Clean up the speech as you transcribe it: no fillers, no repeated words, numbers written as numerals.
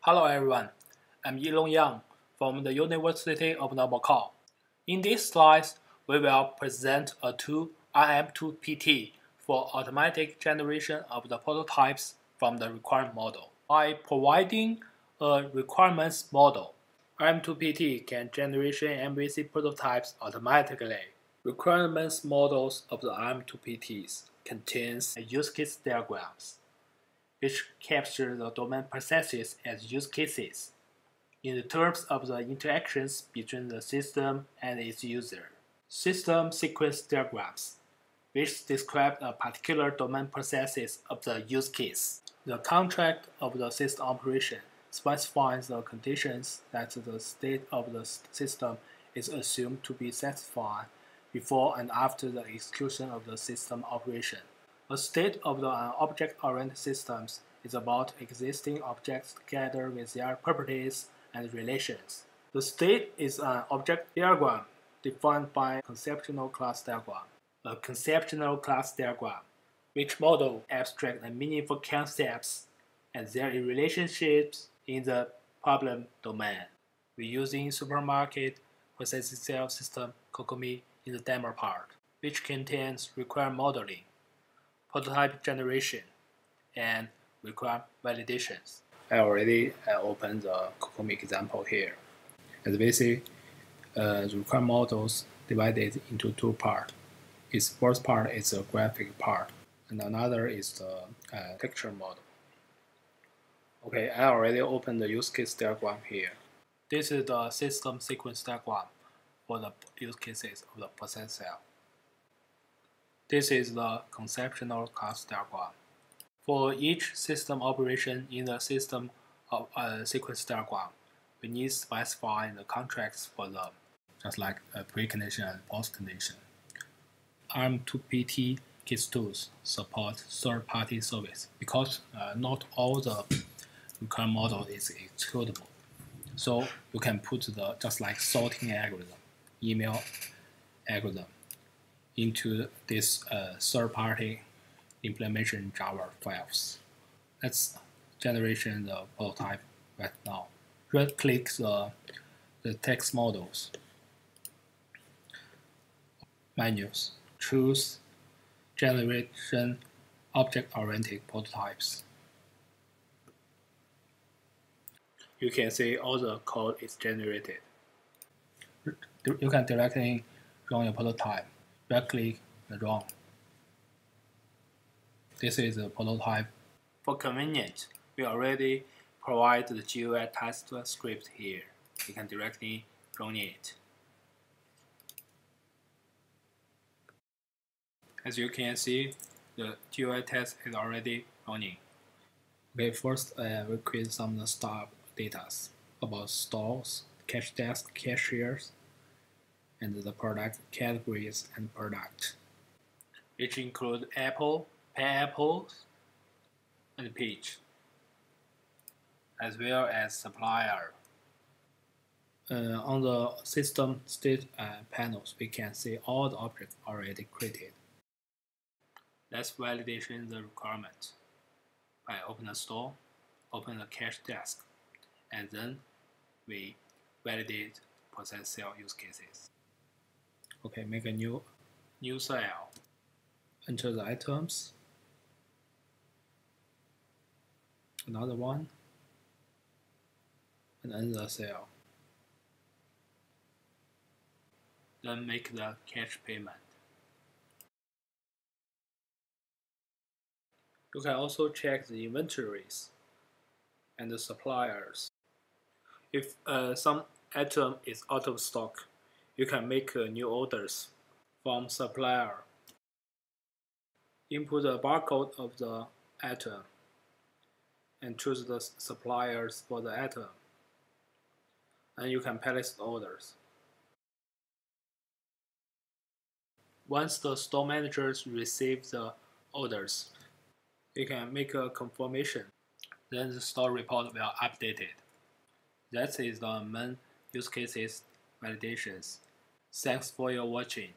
Hello everyone, I'm Yilong Yang from the University of Macau. In this slide, we will present a tool RM2PT for automatic generation of the prototypes from the requirement model. By providing a requirements model, RM2PT can generate MVC prototypes automatically. Requirements models of the RM2PTs contains use case diagrams, which capture the domain processes as use cases, in terms of the interactions between the system and its user. System sequence diagrams, which describe a particular domain processes of the use case. The contract of the system operation specifies the conditions that the state of the system is assumed to be satisfied before and after the execution of the system operation. A state of the object-oriented systems is about existing objects together with their properties and relations. The state is an object diagram defined by conceptual class diagram. A conceptual class diagram, which models abstract and meaningful concepts and their relationships in the problem domain. We're using supermarket processing cell system CoCoMe in the demo part, which contains required modeling, prototype generation, and required validations. I already opened the CoCoMe example here. As we see, the required models divided into two parts. Its first part is the graphic part, and another is the texture model. Okay, I already opened the use case diagram here. This is the system sequence diagram for the use cases of the process cell. This is the conceptual class diagram. For each system operation in the system sequence diagram, we need to specify the contracts for them, just like a precondition and postcondition. RM2PT kits tools support third-party service because not all the required model is executable. So you can put the just like sorting algorithm, email algorithm, into this third-party implementation Java files. Let's generate the prototype right now. Right-click the text models menus. Choose Generation Object-Oriented Prototypes. You can see all the code is generated. You can directly run your prototype. Right-click and run. This is a prototype. For convenience, we already provide the GUI test script here. You can directly run it. As you can see, the GUI test is already running. Okay, first we create some start data about stores, cash desk, cashiers, and the product categories and product, which include apple, pineapples, and peach, as well as supplier. On the system state panels, we can see all the objects already created. Let's validate the requirement by open the store, open the cash desk, and then we validate process cell use cases. Okay, make a new cell. Enter the items. Another one. And another cell. Then make the cash payment. You can also check the inventories and the suppliers. If some item is out of stock, you can make new orders from supplier. Input the barcode of the item and choose the suppliers for the item. And you can place orders. Once the store managers receive the orders, they can make a confirmation. Then the store report will update it. That is the main use cases validations. Thanks for your watching.